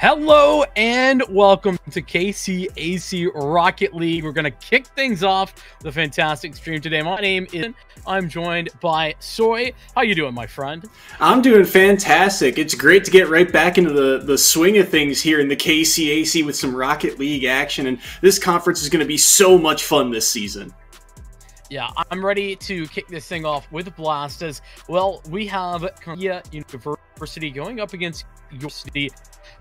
Hello and welcome to KCAC Rocket League. We're going to kick things off with a fantastic stream today. My name is... I'm joined by Soy. How you doing, my friend? I'm doing fantastic. It's great to get right back into the swing of things here in the KCAC with some Rocket League action. And this conference is going to be so much fun this season. Yeah, I'm ready to kick this thing off with a blast as well. We have Concordia University going up against York City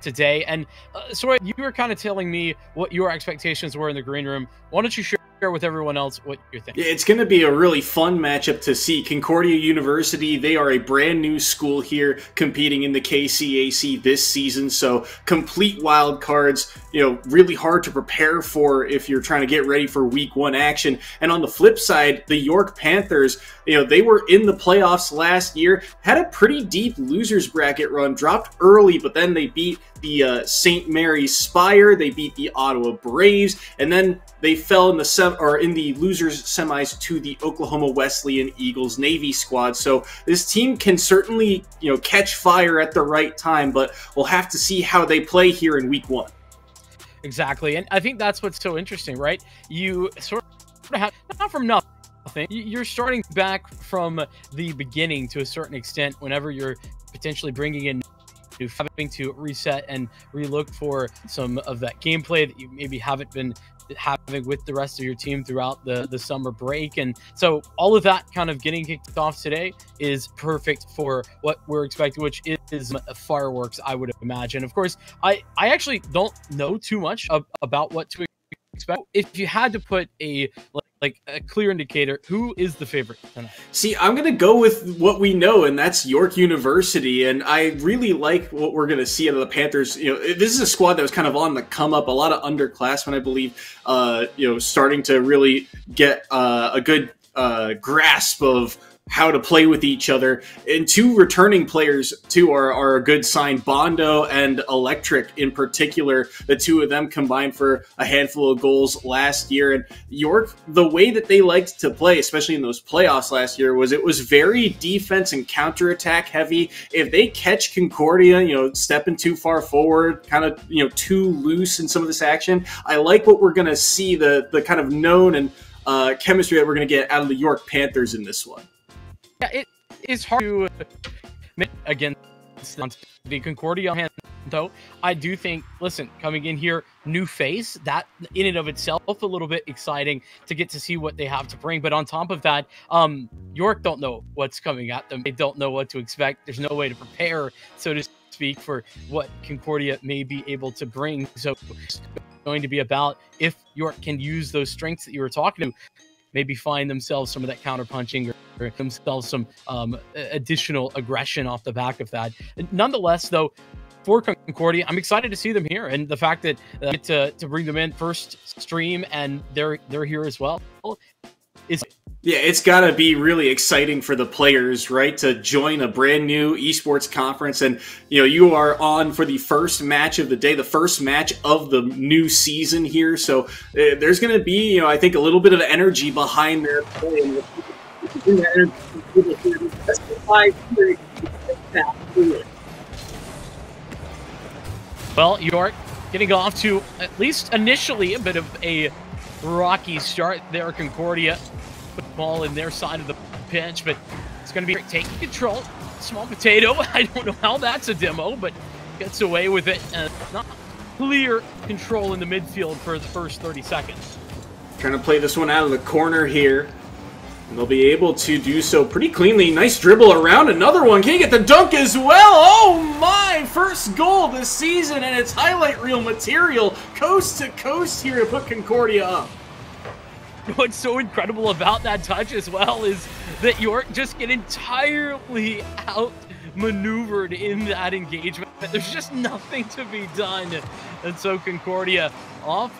today, and Soraya, you were kind of telling me what your expectations were in the green room. Why don't you share with everyone else what you're thinking? It's going to be a really fun matchup to see. Concordia University, they are a brand new school here competing in the KCAC this season, so complete wild cards, you know, really hard to prepare for if you're trying to get ready for week 1 action. And on the flip side, the York Panthers, you know, they were in the playoffs last year, had a pretty deep losers bracket run, dropped early, but then they beat the St. Mary's Spire, they beat the Ottawa Braves, and then they fell in the losers semis to the Oklahoma Wesleyan Eagles Navy squad. So this team can certainly, you know, catch fire at the right time, but we'll have to see how they play here in week 1. Exactly, and I think that's what's so interesting, right? You sort of have, not from nothing, you're starting back from the beginning to a certain extent whenever you're potentially bringing in having to reset and relook for some of that gameplay that you maybe haven't been having with the rest of your team throughout the summer break. And so all of that kind of getting kicked off today is perfect for what we're expecting, which is fireworks, I would imagine. Of course, I actually don't know too much about what to expect. If you had to put a... like a clear indicator, who is the favorite tonight? See, I'm going to go with what we know, and that's York University. And I really like what we're going to see out of the Panthers. You know, this is a squad that was kind of on the come up. A lot of underclassmen, I believe, you know, starting to really get a good grasp of how to play with each other. And two returning players, too, are a good sign. Bondo and Electric in particular, the two of them combined for a handful of goals last year. And York, the way that they liked to play, especially in those playoffs last year, was it was very defense and counterattack heavy. If they catch Concordia, you know, stepping too far forward, kind of, you know, too loose in some of this action, I like what we're going to see, the kind of known and chemistry that we're going to get out of the York Panthers in this one. Yeah, it is hard to admit against the Concordia hand, though. I do think, listen, coming in here, new face, that in and of itself a little bit exciting to get to see what they have to bring. But on top of that, York don't know what's coming at them. They don't know what to expect. There's no way to prepare, so to speak, for what Concordia may be able to bring. So it's going to be about if York can use those strengths that you were talking to, maybe find themselves some of that counterpunching or themselves some additional aggression off the back of that. Nonetheless, though, for Concordia, I'm excited to see them here, and the fact that I get to bring them in first stream and they're here as well is... Yeah, it's got to be really exciting for the players, right, to join a brand new esports conference. And, you know, you are on for the first match of the day, the first match of the new season here. So there's going to be, you know, I think a little bit of energy behind their play. And well, York getting off to at least initially a bit of a rocky start there, Concordia. Ball in their side of the pitch, but it's going to be taking control. Small Potato, I don't know how that's a demo, but gets away with it. And not clear control in the midfield for the first 30 seconds. Trying to play this one out of the corner here. And they'll be able to do so pretty cleanly. Nice dribble around. Another one. Can you get the dunk as well? Oh my! First goal this season, and it's highlight reel material. Coast to coast here to put Concordia up. What's so incredible about that touch as well is that York just get entirely outmaneuvered in that engagement. There's just nothing to be done. And so Concordia off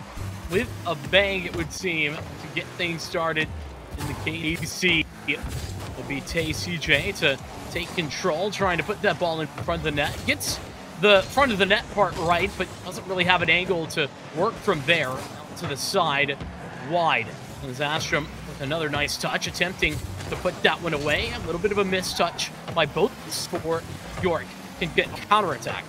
with a bang, it would seem, to get things started in the KCAC. It'll be TCJ to take control, trying to put that ball in front of the net. Gets the front of the net part right, but doesn't really have an angle to work from there out to the side wide. As Astrom with another nice touch, attempting to put that one away. A little bit of a mistouch by both for York. Can get a counterattack.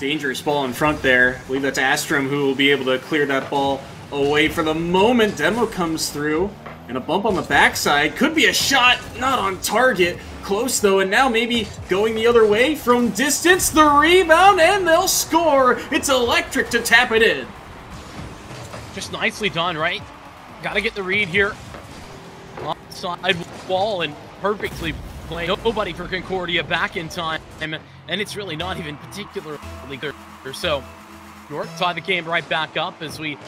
Dangerous ball in front there. I believe that's Astrom who will be able to clear that ball away for the moment. Demo comes through, and a bump on the backside. Could be a shot, not on target. Close, though, and now maybe going the other way from distance. The rebound, and they'll score. It's Electric to tap it in. Just nicely done, right? Got to get the read here. Side wall, and perfectly played. Nobody for Concordia back in time, and it's really not even particularly good. So York tied the game right back up as we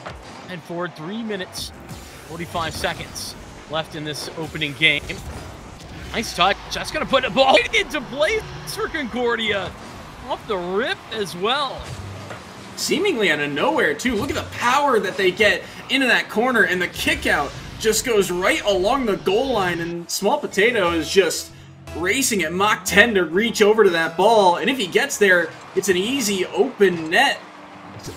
head forward. 3 minutes, 45 seconds left in this opening game. Nice touch. That's going to put the ball into place for Concordia. Off the rip as well. Seemingly out of nowhere, too. Look at the power that they get into that corner, and the kick out just goes right along the goal line, and Small Potato is just racing at Mach 10 to reach over to that ball, and if he gets there, it's an easy open net.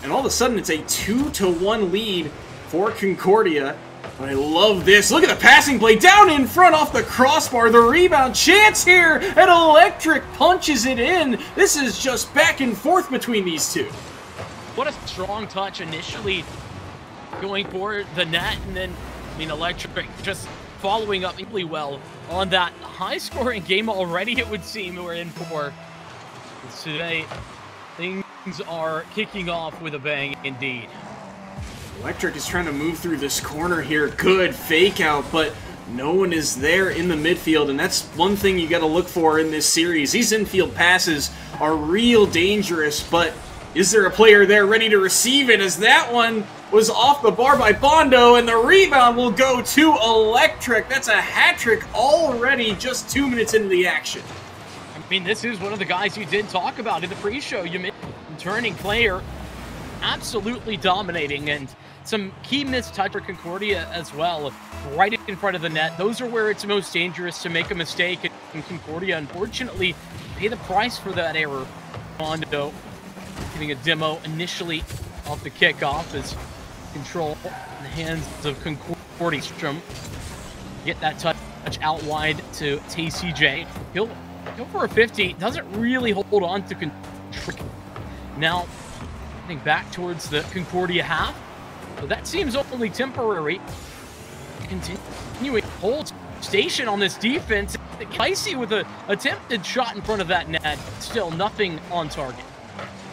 And all of a sudden, it's a 2-1 lead for Concordia. I love this. Look at the passing play down in front off the crossbar. The rebound chance here, and Electric punches it in. This is just back and forth between these two. What a strong touch initially going for the net, and then, I mean, Electric just following up equally well on that high-scoring game already, it would seem, we're in for. Today, things are kicking off with a bang indeed. Electric is trying to move through this corner here. Good fake out, but no one is there in the midfield, and that's one thing you got to look for in this series. These infield passes are real dangerous, but is there a player there ready to receive it? As that one was off the bar by Bondo, and the rebound will go to Electric. That's a hat trick already, just 2 minutes into the action. I mean, this is one of the guys you did talk about in the pre-show. You made a turning player, absolutely dominating, and some key missed touch for Concordia as well, right in front of the net. Those are where it's most dangerous to make a mistake, and Concordia, unfortunately, pay the price for that error. Bondo getting a demo initially off the kickoff as control in the hands of Concordia. Get that touch out wide to TCJ. He'll go for a 50. Doesn't really hold on to Concordia. Now, heading back towards the Concordia half. So that seems only temporary. Continuing hold station on this defense. Kicey with an attempted shot in front of that net. Still nothing on target.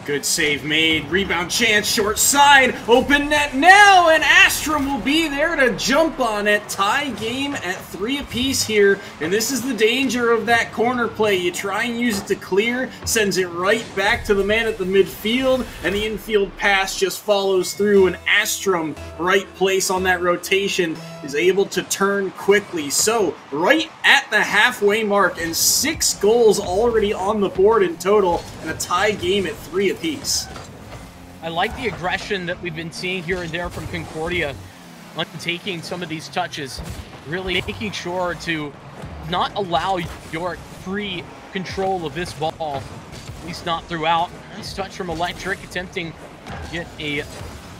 Good save made. Rebound chance. Short side. Open net now. And Astrom will be there to jump on it. Tie game at 3 apiece here. And this is the danger of that corner play. You try and use it to clear. Sends it right back to the man at the midfield. And the infield pass just follows through. And Astrom, right place on that rotation, is able to turn quickly. So right at the halfway mark, and 6 goals already on the board in total, and a tie game at 3 apiece. I like the aggression that we've been seeing here and there from Concordia on taking some of these touches, really making sure to not allow York free control of this ball, at least not throughout. Nice touch from Electric, attempting to get a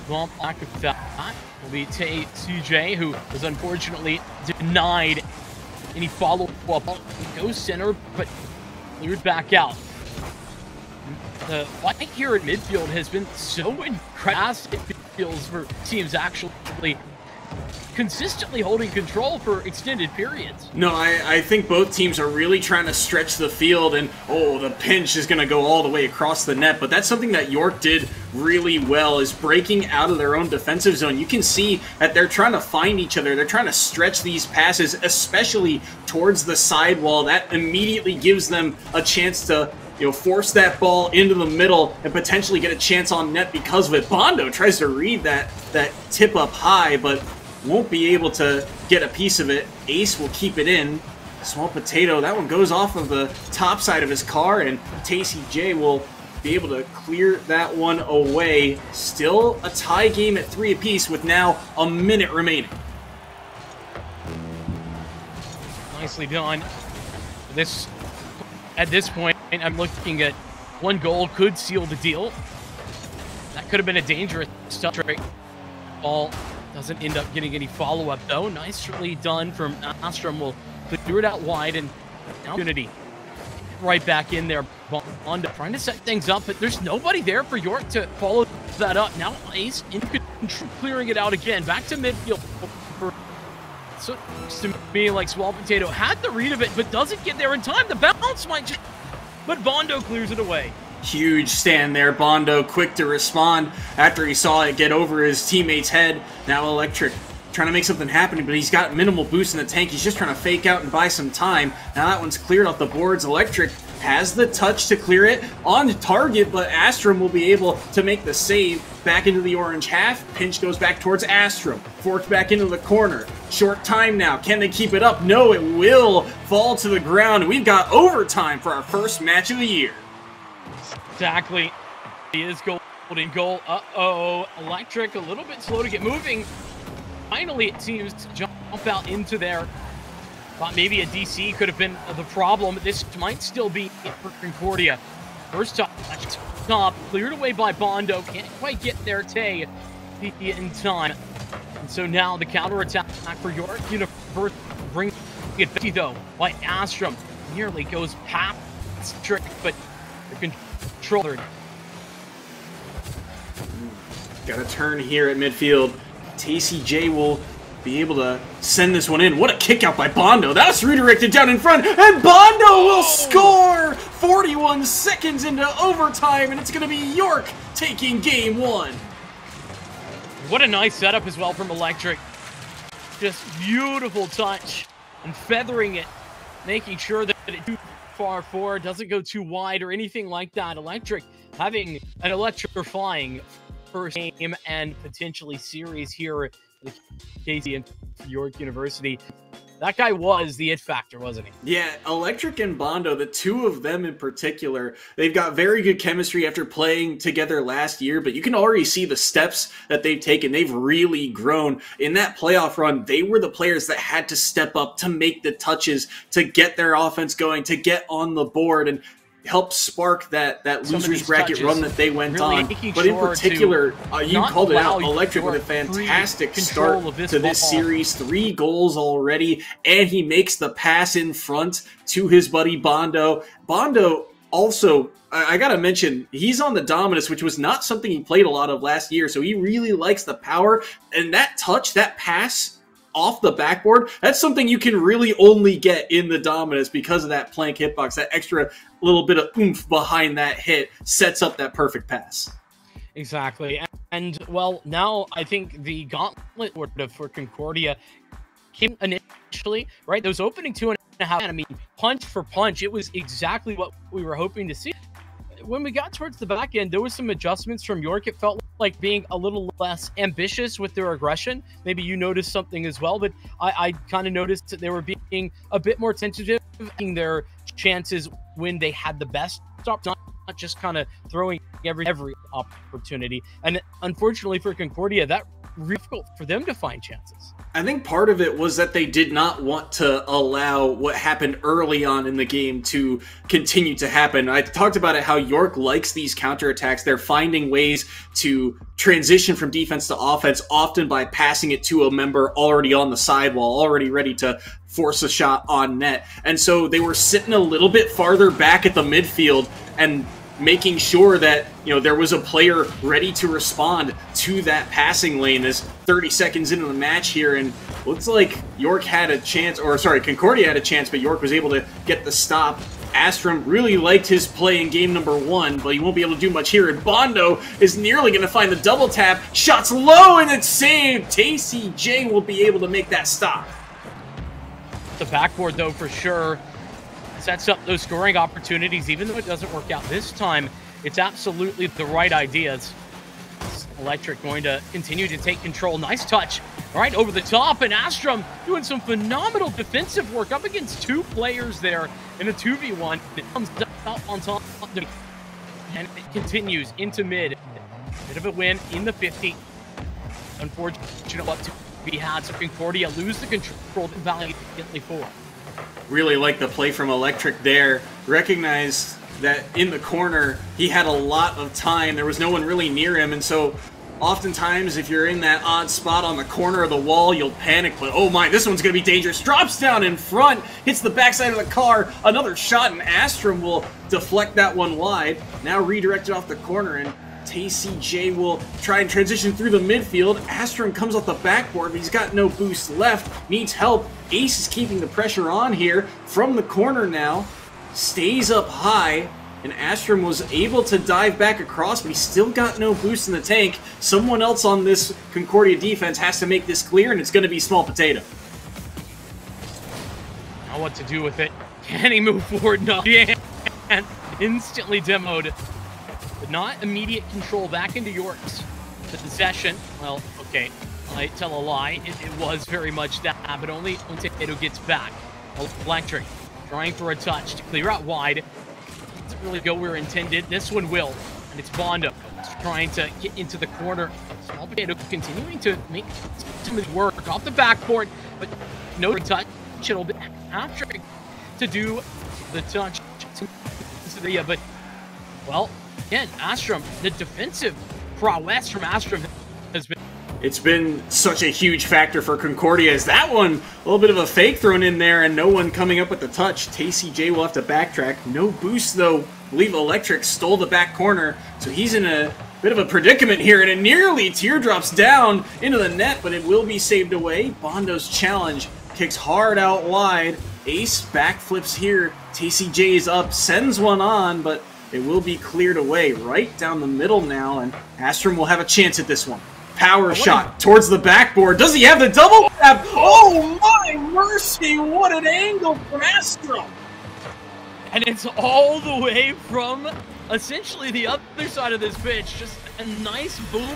bump back of that. Will be TCJ, who was unfortunately denied any follow-up. Goes center, but cleared back out. The fight here at midfield has been so incredible. It feels for teams actually consistently holding control for extended periods. No, I think both teams are really trying to stretch the field, and oh, the pinch is going to go all the way across the net, but that's something that York did really well, is breaking out of their own defensive zone. You can see that they're trying to find each other. They're trying to stretch these passes, especially towards the sidewall. That immediately gives them a chance to, you know, force that ball into the middle and potentially get a chance on net because of it. Bondo tries to read that tip up high, but won't be able to get a piece of it. Ace will keep it in. Small Potato, that one goes off of the top side of his car, and TCJ will be able to clear that one away. Still a tie game at 3 apiece with now a minute remaining. Nicely done. At this point, I'm looking at 1 goal could seal the deal. That could have been a dangerous stuff trick. Ball doesn't end up getting any follow-up, though. Nicely done from Astrom. Will do it out wide, and opportunity right back in there. Bondo trying to set things up, but there's nobody there for York to follow that up. Now Ace in control, clearing it out again. Back to midfield. So to me, like Small Potato had the read of it, but doesn't get there in time. The bounce might just... But Bondo clears it away. Huge stand there. Bondo quick to respond after he saw it get over his teammate's head. Now Electric trying to make something happen, but he's got minimal boost in the tank. He's just trying to fake out and buy some time. Now that one's cleared off the boards. Electric has the touch to clear it on target, but Astrom will be able to make the save. Back into the orange half. Pinch goes back towards Astrom. Forked back into the corner. Short time now. Can they keep it up? No, it will fall to the ground. We've got overtime for our first match of the year. Exactly. He is golden goal. Uh-oh. Electric a little bit slow to get moving. Finally, it seems to jump out into there. Thought maybe a DC could have been the problem. This might still be for Concordia. First top, cleared away by Bondo. Can't quite get there, Tay, in time. And so now the counterattack for York University brings it back, though, by Astrom. Nearly goes past trick, but the controller. Got a turn here at midfield. TCJ will be able to send this one in. What a kick out by Bondo. That's redirected down in front, and Bondo will score 41 seconds into overtime, and it's going to be York taking game one. What a nice setup as well from Electric. Just beautiful touch and feathering it, making sure that it's too far forward, doesn't go too wide or anything like that. Electric having an electrifying first game and potentially series here at KC and York University. That guy was the it factor, wasn't he? Yeah, Electric and Bondo, the two of them in particular, they've got very good chemistry after playing together last year, but you can already see the steps that they've taken. They've really grown. In that playoff run, they were the players that had to step up to make the touches, to get their offense going, to get on the board, and help spark that losers bracket run that they went on. But in particular, you called it out, Electric with a fantastic start to this series. 3 goals already, and he makes the pass in front to his buddy Bondo. Bondo also, I gotta mention, he's on the Dominus, which was not something he played a lot of last year, so he really likes the power. And that touch, that pass off the backboard, that's something you can really only get in the Dominus because of that plank hitbox. That extra little bit of oomph behind that hit sets up that perfect pass. Exactly. And well, now I think the gauntlet for Concordia came initially, right? Those opening 2.5, I mean, punch for punch, it was exactly what we were hoping to see. When we got towards the back end, there was some adjustments from York. It felt like being a little less ambitious with their aggression. Maybe you noticed something as well, but I kind of noticed that they were being a bit more tentative in their chances when they had the best stop, not just kind of throwing every opportunity. And unfortunately for Concordia, that really difficult for them to find chances. I think part of it was that they did not want to allow what happened early on in the game to continue to happen. I talked about it, how York likes these counterattacks. They're finding ways to transition from defense to offense, often by passing it to a member already on the sidewall, already ready to force a shot on net. And so they were sitting a little bit farther back at the midfield and making sure that, there was a player ready to respond to that passing lane. As 30 seconds into the match here, and looks like York had a chance, or sorry, Concordia had a chance, but York was able to get the stop. Astrom really liked his play in game number one, but he won't be able to do much here. And Bondo is nearly going to find the double tap. Shots low, and it's saved. TCJ will be able to make that stop. The backboard, though, for sure, sets up those scoring opportunities. Even though it doesn't work out this time, it's absolutely the right ideas. Electric going to continue to take control. Nice touch right over the top, and Astrom doing some phenomenal defensive work up against 2 players there in a 2v1. It comes out on top, and it continues into mid. Bit of a win in the 50. Unfortunate up to be had, so Concordia lose the control valiantly for. Really like the play from Electric there. Recognized that in the corner, he had a lot of time. There was no one really near him, and so Oftentimes, if you're in that odd spot on the corner of the wall, you'll panic, but oh my, this one's going to be dangerous. Drops down in front, hits the backside of the car. Another shot, and Astrom will deflect that one wide. Now redirected off the corner, and TCJ will try and transition through the midfield. Astrom comes off the backboard, but he's got no boost left. Needs help. Ace is keeping the pressure on here from the corner now. Stays up high. And Astrom was able to dive back across, but he still got no boost in the tank. Someone else on this Concordia defense has to make this clear, and it's going to be Small Potato. Now what to do with it. Can he move forward? No. Yeah. And instantly demoed. But not immediate control back into York's. The possession. Well, okay. I tell a lie. It was very much that, but only when Potato gets back. Electric trying for a touch to clear out wide. Really go where intended. This one will, and it's Bondo. It's trying to get into the corner. Small Potato continuing to make some of his work off the backboard, but no touch. It'll be after to do the touch. But well, again, Astrom, the defensive prowess from Astrom has been. It's been such a huge factor for Concordia. Is that one, a little bit of a fake thrown in there and no one coming up with the touch. TCJ will have to backtrack. No boost though. I believe Electric stole the back corner. So he's in a bit of a predicament here, and it nearly teardrops down into the net, but it will be saved away. Bondo's challenge kicks hard out wide. Ace backflips here. TCJ is up, sends one on, but it will be cleared away right down the middle now, and Astrom will have a chance at this one. Power shot towards the backboard. Does he have the double tap? Oh my mercy, what an angle from Astrom. And it's all the way from essentially the other side of this pitch. Just a nice boom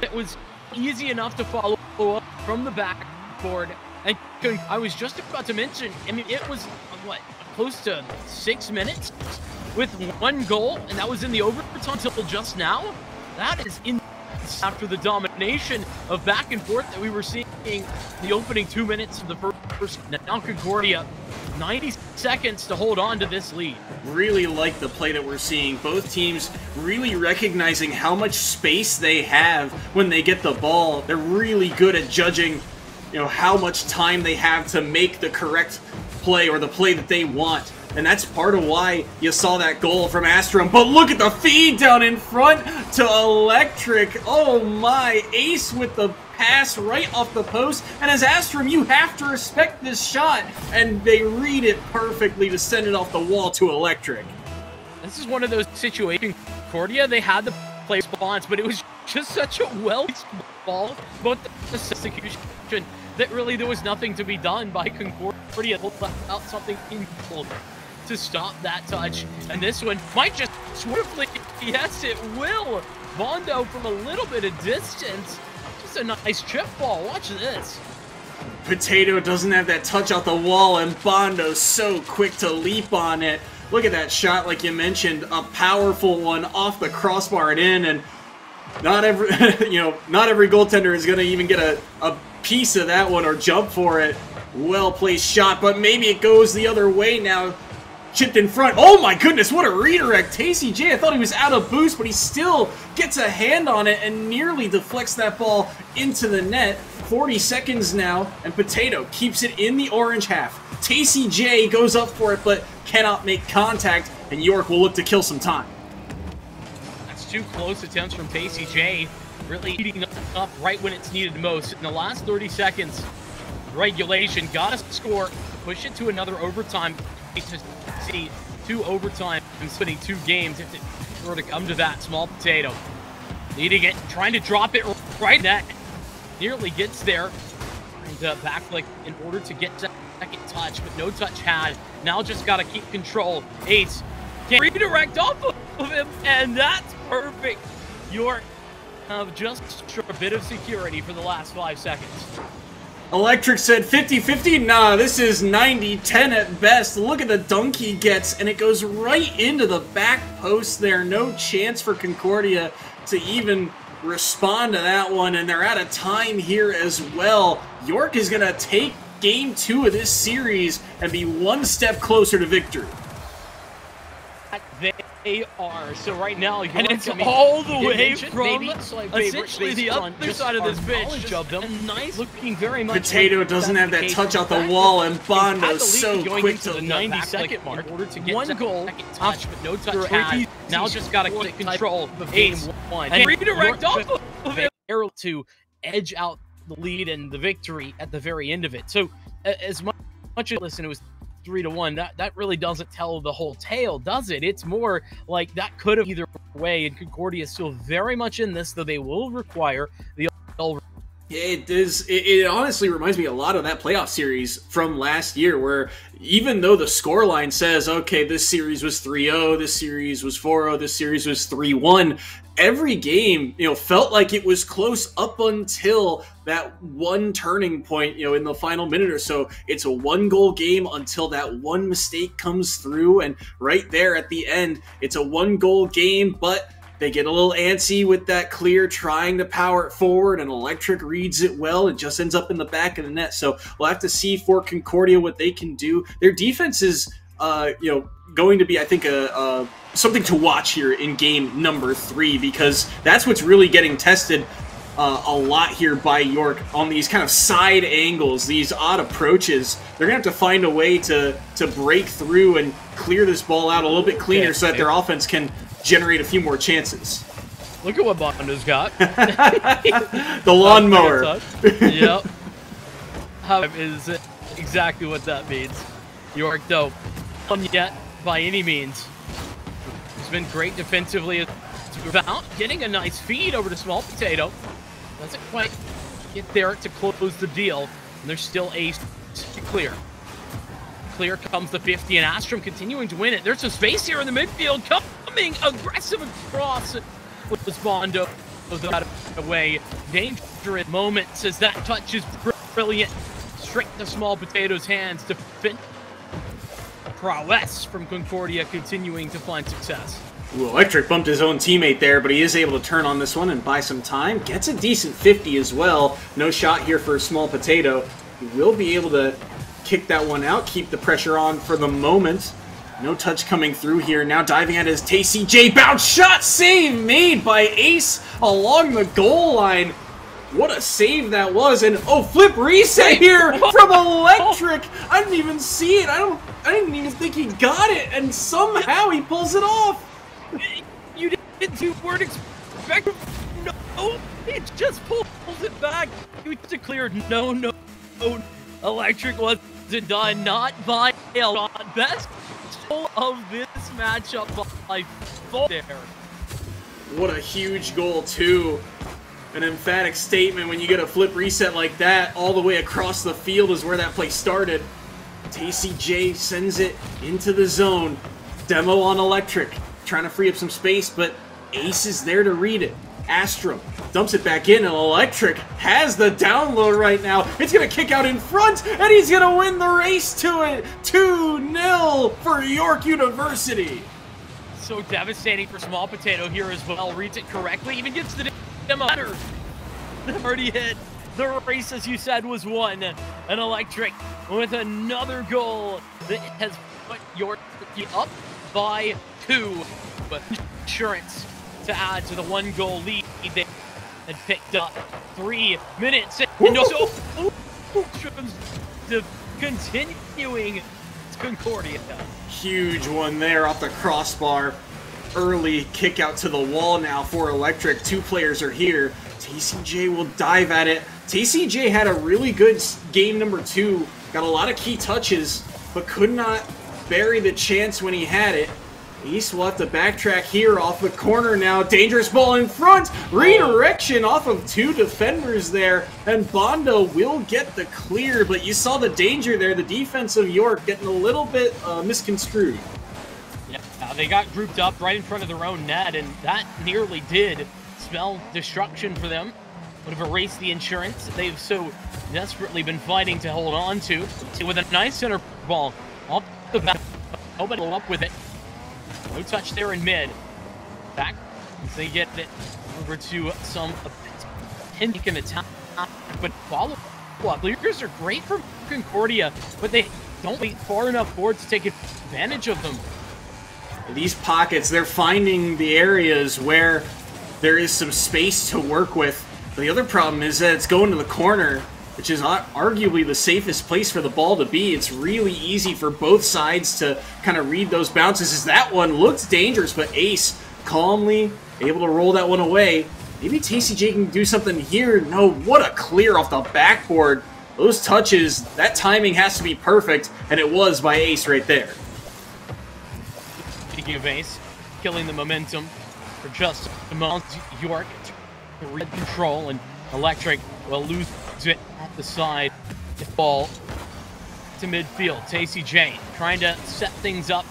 that was easy enough to follow up from the backboard. And I was just about to mention, I mean, it was, what, close to 6 minutes with one goal, and that was in the overtime until just now. That is insane. After the domination of back and forth that we were seeing the opening 2 minutes of the first, now Concordia, 90 seconds to hold on to this lead. Really like the play that we're seeing. Both teams really recognizing how much space they have when they get the ball. They're really good at judging, you know, how much time they have to make the correct play or the play that they want. And that's part of why you saw that goal from Astrom. But look at the feed down in front to Electric. Oh my, Ace with the pass right off the post. And as Astrom, you have to respect this shot. And they read it perfectly to send it off the wall to Electric. This is one of those situations. Concordia, they had the play response, but it was just such a well-placed ball. But the execution, that really there was nothing to be done by Concordia. Pulled out something incredible to stop that touch, and this one might just swiftly, yes it will. Bondo from a little bit of distance, just a nice chip ball, watch this. Potato doesn't have that touch off the wall, and Bondo's so quick to leap on it. Look at that shot, like you mentioned, a powerful one off the crossbar and in, and not every, you know, not every goaltender is gonna even get a piece of that one or jump for it. Well-placed shot, but maybe it goes the other way now. Chipped in front. Oh my goodness, what a redirect. TCJ, I thought he was out of boost, but he still gets a hand on it and nearly deflects that ball into the net. 40 seconds now, and Potato keeps it in the orange half. TCJ goes up for it, but cannot make contact, and York will look to kill some time. That's two close attempts from TCJ, really eating up right when it's needed most. In the last 30 seconds, regulation, got to score, push it to another overtime. See, two overtime and spinning two games if it were to come to that. Small Potato needing it, trying to drop it right at it. Nearly gets there, and back like in order to get that second touch, but no touch had. Now just got to keep control. Ace can redirect off of him, and that's perfect. York have just a bit of security for the last 5 seconds. Electric said 50-50? Nah, this is 90-10 at best. Look at the dunk he gets, and it goes right into the back post there. No chance for Concordia to even respond to that one, and they're out of time here as well. York is going to take game 2 of this series and be one step closer to victory. they are. So right now, York, and it's all the way from essentially the other side of this pitch. Of them. Nice, looking very much. Potato doesn't have that touch out the wall, and Bondo's so quick to the 90-second mark in order to get one goal. Touch, but no touch. Now just got to control the game one and redirect off of it to edge out the lead and the victory at the very end of it. So as much as listen, it was 3-1. That really doesn't tell the whole tale, does it? It's more like that could have either way, and Concordia is still very much in this, though they will require the. It honestly reminds me a lot of that playoff series from last year, where even though the scoreline says, okay, this series was 3-0, this series was 4-0, this series was 3-1, every game, you know, felt like it was close up until that one turning point, you know, in the final minute or so. It's a one-goal game until that one mistake comes through, and right there at the end, it's a one-goal game, but they get a little antsy with that clear, trying to power it forward, and Electric reads it well. It just ends up in the back of the net. So we'll have to see for Concordia what they can do. Their defense is, you know, going to be, I think, something to watch here in game number 3, because that's what's really getting tested a lot here by York on these kind of side angles, these odd approaches. They're going to have to find a way to break through and clear this ball out a little bit cleaner, so that their offense can generate a few more chances. Look at what Bondo's got. The lawnmower. Yep. Is exactly what that means. York, though, yet by any means. It's been great defensively. About getting a nice feed over to Small Potato. Doesn't quite get there to close the deal. And there's still Ace to clear. Clear comes the 50, and Astrom continuing to win it. There's some space here in the midfield. Coming aggressive across with Bondo. Goes out of the way. Dangerous moment as that touch is brilliant. Straight to Small Potato's hands to fin. Prowess from Concordia continuing to find success. Ooh, Electric bumped his own teammate there, but he is able to turn on this one and buy some time. Gets a decent 50 as well. No shot here for a Small Potato. He will be able to kick that one out, keep the pressure on for the moment. No touch coming through here. Now diving at his TCJ. Bounce shot! Save made by Ace along the goal line. What a save that was. And oh, flip reset here from Electric. I didn't even see it. I didn't even think he got it. And somehow he pulls it off. You weren't expecting. No, he just pulled it back. He declared no. Electric wasn't done. Not by not best goal of this matchup by far. What a huge goal too. An emphatic statement when you get a flip reset like that. All the way across the field is where that play started. TCJ sends it into the zone. Demo on Electric. Trying to free up some space, but Ace is there to read it. Astrom dumps it back in, and Electric has the down low right now. It's going to kick out in front, and he's going to win the race to it. 2-0 for York University. So devastating for Small Potato here as well. Reads it correctly, even gets the demo. Already hit. The race, as you said, was won. And Electric with another goal that has put York up by 2, but insurance to add to the one-goal lead they had picked up. 3 minutes, and also continuing to Concordia. Huge one there off the crossbar. Early kick out to the wall now for Electric. 2 players are here. TCJ will dive at it. TCJ had a really good game number 2. Got a lot of key touches, but could not bury the chance when he had it. East will have to backtrack here off the corner now. Dangerous ball in front. Redirection off of 2 defenders there. And Bondo will get the clear, but you saw the danger there. The defense of York getting a little bit misconstrued. Yeah, they got grouped up right in front of their own net, and that nearly did spell destruction for them. Would have erased the insurance they've so desperately been fighting to hold on to. With a nice center ball off the back. Nobody up with it. No touch there in mid. Back as they get it over to some can attack, but follow up. Leakers are great for Concordia, but they don't wait far enough forward to take advantage of them. these pockets, they're finding the areas where there is some space to work with. But the other problem is that it's going to the corner, which is arguably the safest place for the ball to be. It's really easy for both sides to kind of read those bounces. As that one looks dangerous, but Ace calmly able to roll that one away. Maybe TCJ can do something here. No, what a clear off the backboard. Those touches, that timing has to be perfect, and it was by Ace right there. Speaking of Ace, killing the momentum for just a moment. York, red control, and Electric will lose it at the side. Ball to midfield. TCJ trying to set things up.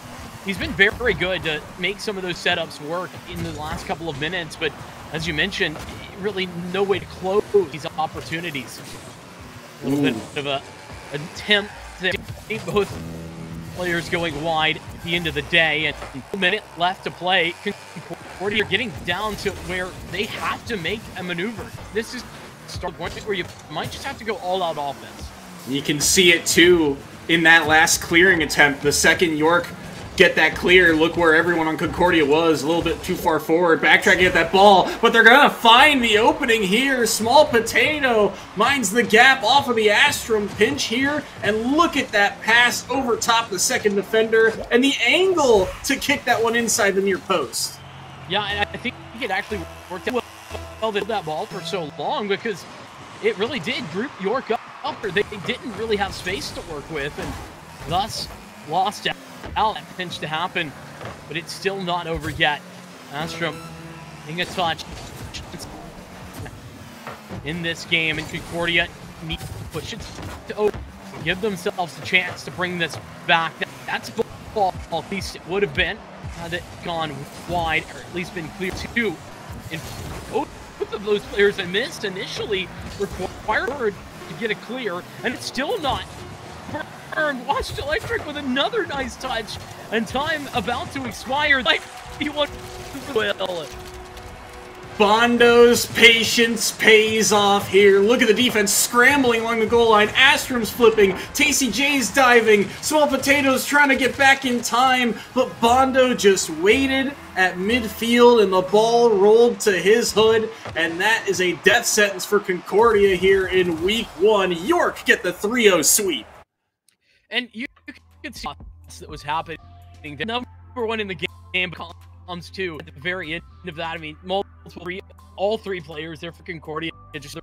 He's been very good to make some of those setups work in the last couple of minutes, but as you mentioned, really no way to close these opportunities. A little bit of an attempt to keep both players going wide at the end of the day, and 1 minute left to play. Concordia are getting down to where they have to make a maneuver. This is start point where you might just have to go all-out offense. You can see it, too, in that last clearing attempt. The second York get that clear, look where everyone on Concordia was, a little bit too far forward, backtracking at that ball, but they're going to find the opening here. Small Potato mines the gap off of the Astrom pinch here, and look at that pass over top the second defender, and the angle to kick that one inside the near post. Yeah, and I think it actually worked out well that ball for so long, because it really did group York up, or they didn't really have space to work with, and thus lost out. That pinch to happen, but it's still not over yet. Astrom getting a touch in this game, and Concordia needs to push it to open, give themselves a chance to bring this back. That's football, at least it would have been, had it gone wide, or at least been clear to. And both of those players that missed initially required to get a clear, and it's still not. Watched Electric with another nice touch, and time about to expire. Like he wants to will. Bondo's patience pays off here. Look at the defense scrambling along the goal line. Astrom's flipping. TCJ's diving. Small Potatoes trying to get back in time, but Bondo just waited at midfield, and the ball rolled to his hood, and that is a death sentence for Concordia here in week 1. York get the 3-0 sweep. And you could see that was happening. They're #1 in the game, but comes to at the very end of that. I mean, all three players there for Concordia just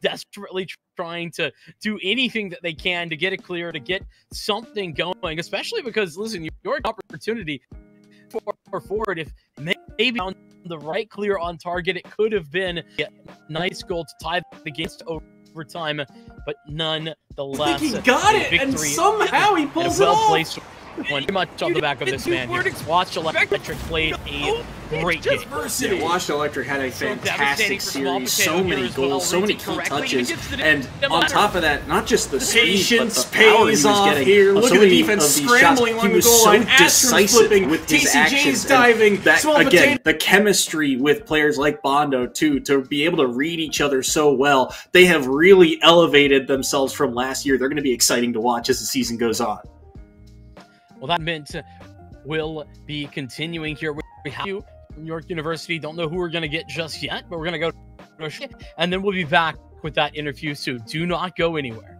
desperately trying to do anything that they can to get it clear, to get something going, especially because, listen, your opportunity for forward, if maybe on the right clear on target, it could have been a nice goal to tie the game over. Overtime, but nonetheless, he got it, and somehow he pulls it off. Pretty much on the back of this man. Watch Electric played a great game. Yeah, Watch Electric had a fantastic series, so many goals, so many key touches, and on top of that, not just the speed, but the power he was getting. Here, look at the defense scrambling along the goal line. Astrom flipping, TCJ's diving. Again, the chemistry with players like Bondo too, to be able to read each other so well. They have really elevated themselves from last year. They're going to be exciting to watch as the season goes on. Well, that mint will be continuing here. We have you from York University. Don't know who we're going to get just yet, but we're going to go, and then we'll be back with that interview soon. Do not go anywhere.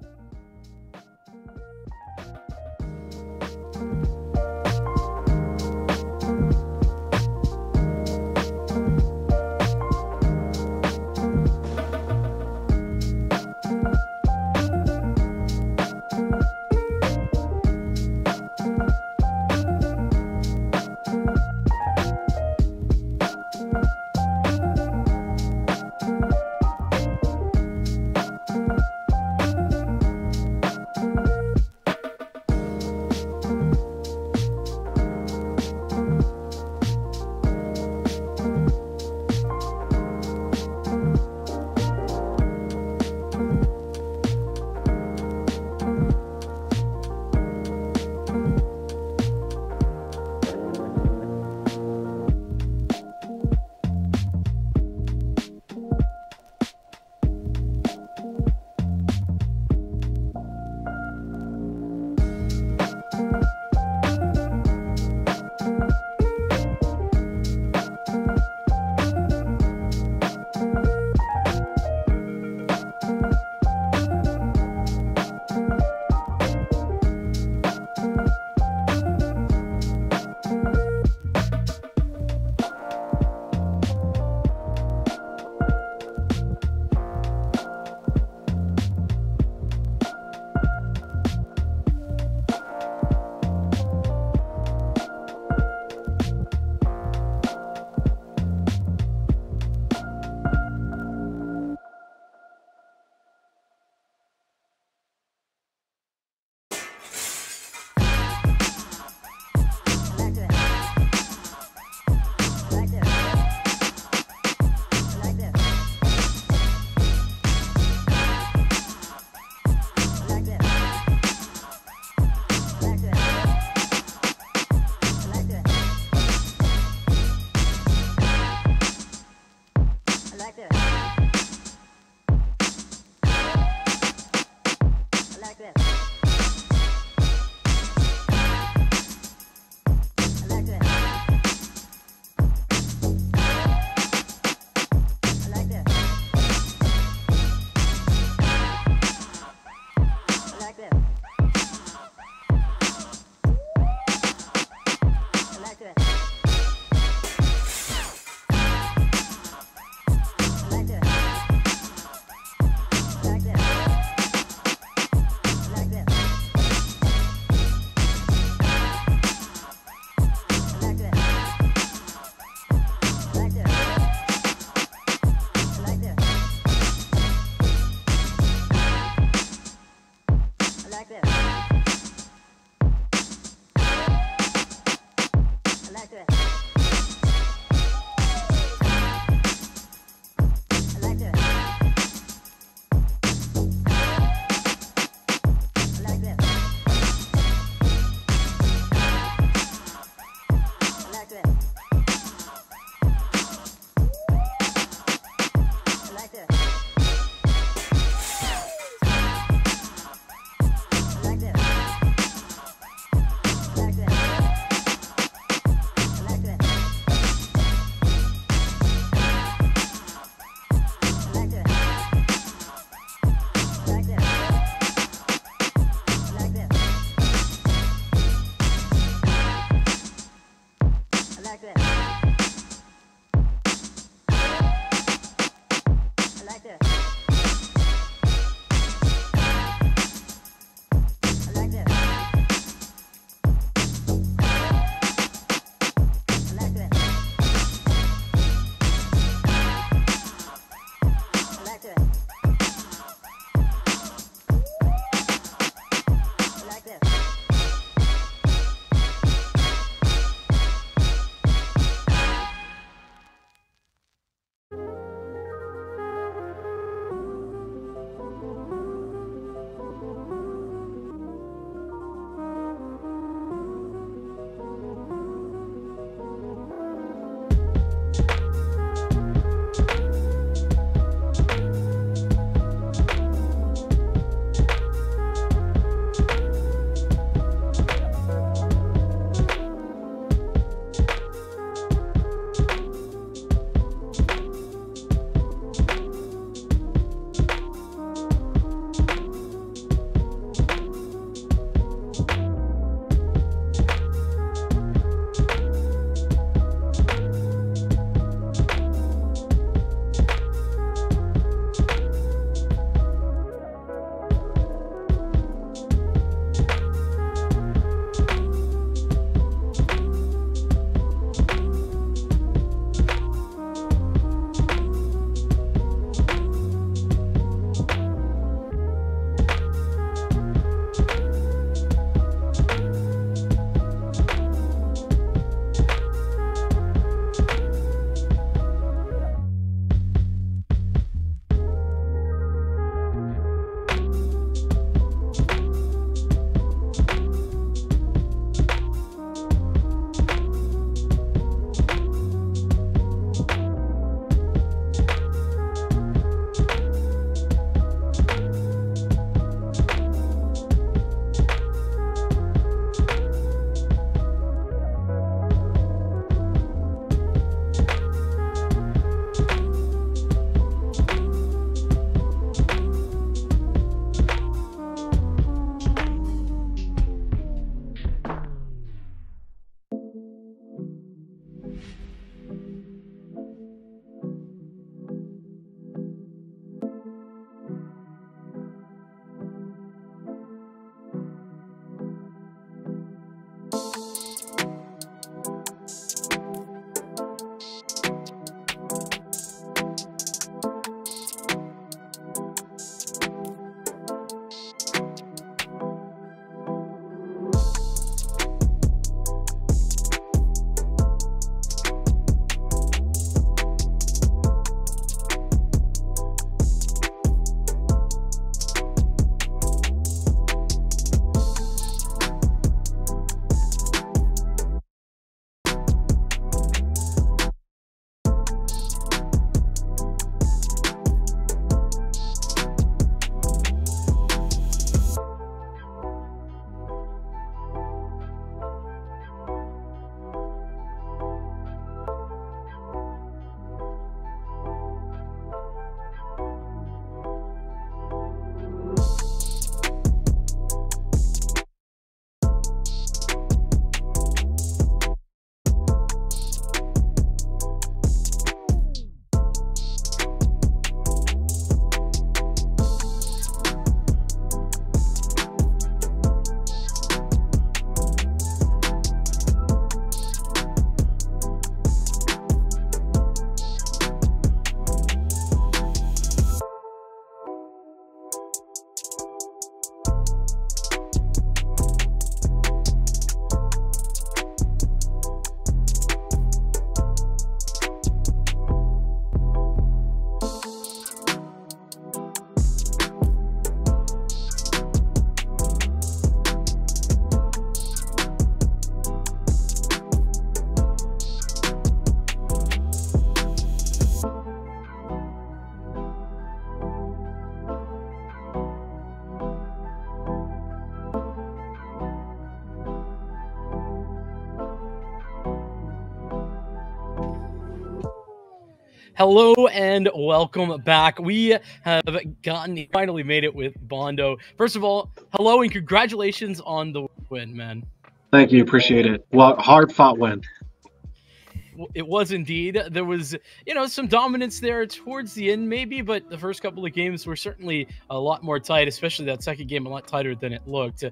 like this. I like this. Like that. Hello and welcome back. We have finally made it with Bondo. First of all, hello and congratulations on the win, man. Thank you, appreciate it. Well, hard-fought win. It was indeed. There was, you know, some dominance there towards the end maybe, but the first couple of games were certainly a lot more tight, especially that second game, a lot tighter than it looked.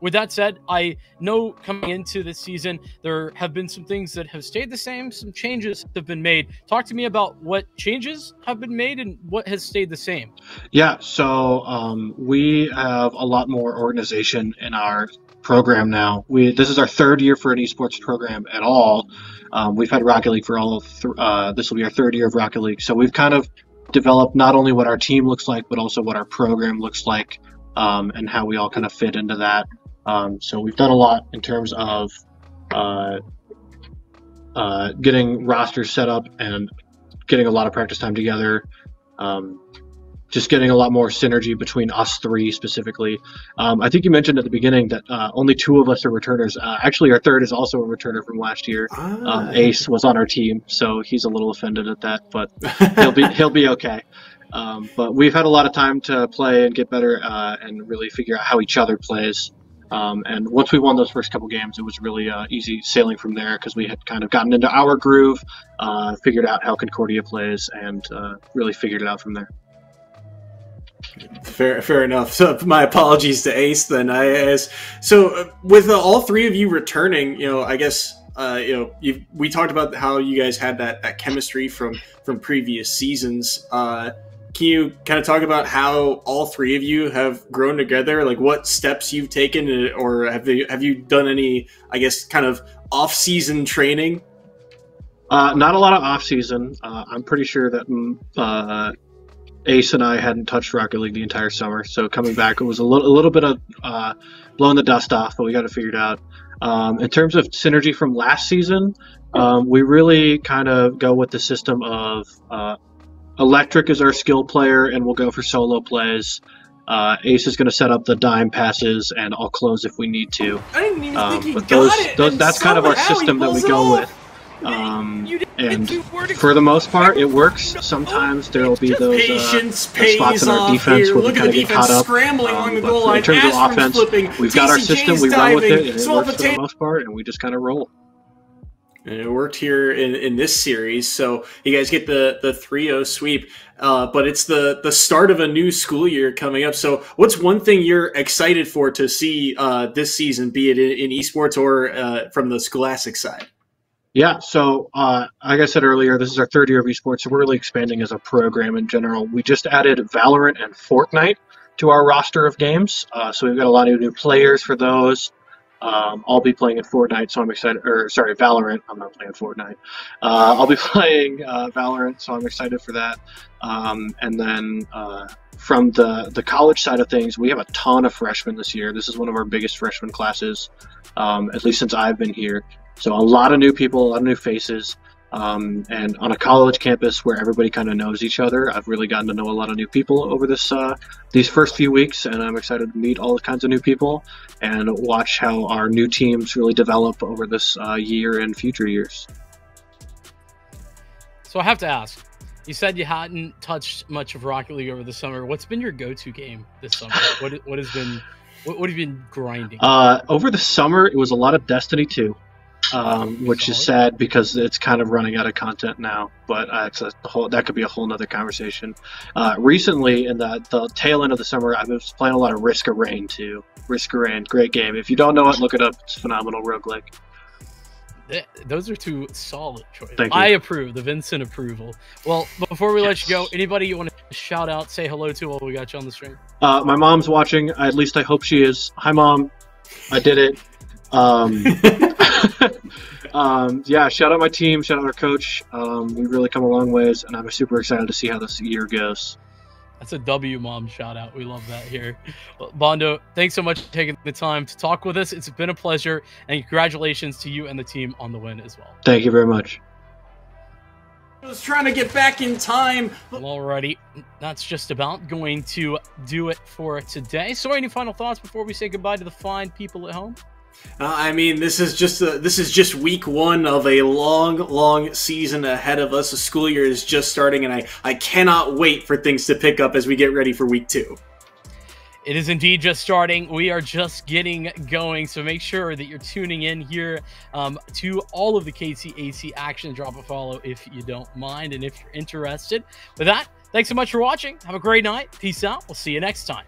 With that said, I know coming into this season, there have been some things that have stayed the same, some changes have been made. Talk to me about what changes have been made and what has stayed the same. Yeah, so we have a lot more organization in our program now. This is our third year for an esports program at all. We've had Rocket League for all of this will be our third year of Rocket League. So we've kind of developed not only what our team looks like, but also what our program looks like, and how we all kind of fit into that. So we've done a lot in terms of getting rosters set up and getting a lot of practice time together. Just getting a lot more synergy between us three specifically. I think you mentioned at the beginning that only two of us are returners. Actually, our third is also a returner from last year. Ace was on our team, so he's a little offended at that, but he'll be okay. But we've had a lot of time to play and get better and really figure out how each other plays. And once we won those first couple games, it was really easy sailing from there because we had kind of gotten into our groove, figured out how Concordia plays, and really figured it out from there. Fair enough. So my apologies to Ace then. So with all three of you returning, you know, I guess we talked about how you guys had that chemistry from previous seasons. Can you kind of talk about how all three of you have grown together? Like what steps you've taken, or have you done any, I guess, kind of off-season training? Not a lot of off-season. I'm pretty sure that. Ace and I hadn't touched Rocket League the entire summer, so coming back, it was a little bit of blowing the dust off, but we got it figured out. In terms of synergy from last season, we really kind of go with the system of Electric is our skill player, and we'll go for solo plays. Ace is going to set up the dime passes, and I'll close if we need to. I didn't even think he got it. That's kind of our system that we go with. And for the most part, it works. Sometimes there will be those spots in our defense where we kind of get caught up. But in terms of offense, we've got our system, we run with it, and it works for the most part, and we just kind of roll. And it worked here in this series, so you guys get the 3-0 sweep. But it's the start of a new school year coming up. So what's one thing you're excited for to see this season, be it in esports or from the scholastic side? Yeah, so like I said earlier, this is our third year of esports, so we're really expanding as a program in general. We just added Valorant and Fortnite to our roster of games, so we've got a lot of new players for those. I'll be playing in Fortnite, so I'm excited. Or sorry, Valorant. I'm not playing Fortnite. I'll be playing Valorant, so I'm excited for that. And then from the college side of things, we have a ton of freshmen this year. This is one of our biggest freshman classes, at least since I've been here. So a lot of new people, a lot of new faces, and on a college campus where everybody kind of knows each other, I've really gotten to know a lot of new people over this these first few weeks, and I'm excited to meet all kinds of new people and watch how our new teams really develop over this year and future years. So I have to ask, you said you hadn't touched much of Rocket League over the summer. What's been your go-to game this summer? What has been, what have you been grinding? Over the summer, it was a lot of Destiny 2. Which is sad because it's kind of running out of content now, but it's that could be a whole nother conversation. Recently, in the tail end of the summer, I've been playing a lot of Risk of Rain too. Risk of Rain, great game. If you don't know it, look it up. It's phenomenal roguelike. Those are two solid choices. I approve, the Vincent approval. Well, before we let you go, anybody you want to shout out, say hello to while we got you on the stream? My mom's watching. At least I hope she is. Hi, Mom. I did it. Yeah, shout out my team, shout out our coach. We've really come a long ways, and I'm super excited to see how this year goes. That's a W, Mom, shout out. We love that here. Well, Bondo, thanks so much for taking the time to talk with us. It's been a pleasure, and congratulations to you and the team on the win as well. Thank you very much. I was trying to get back in time. Alrighty, that's just about going to do it for today. So any final thoughts before we say goodbye to the fine people at home? I mean, this is just week one of a long, long season ahead of us. The school year is just starting, and I cannot wait for things to pick up as we get ready for week two. It is indeed just starting. We are just getting going, so make sure that you're tuning in here to all of the KCAC action. Drop a follow if you don't mind and if you're interested. With that, thanks so much for watching. Have a great night. Peace out. We'll see you next time.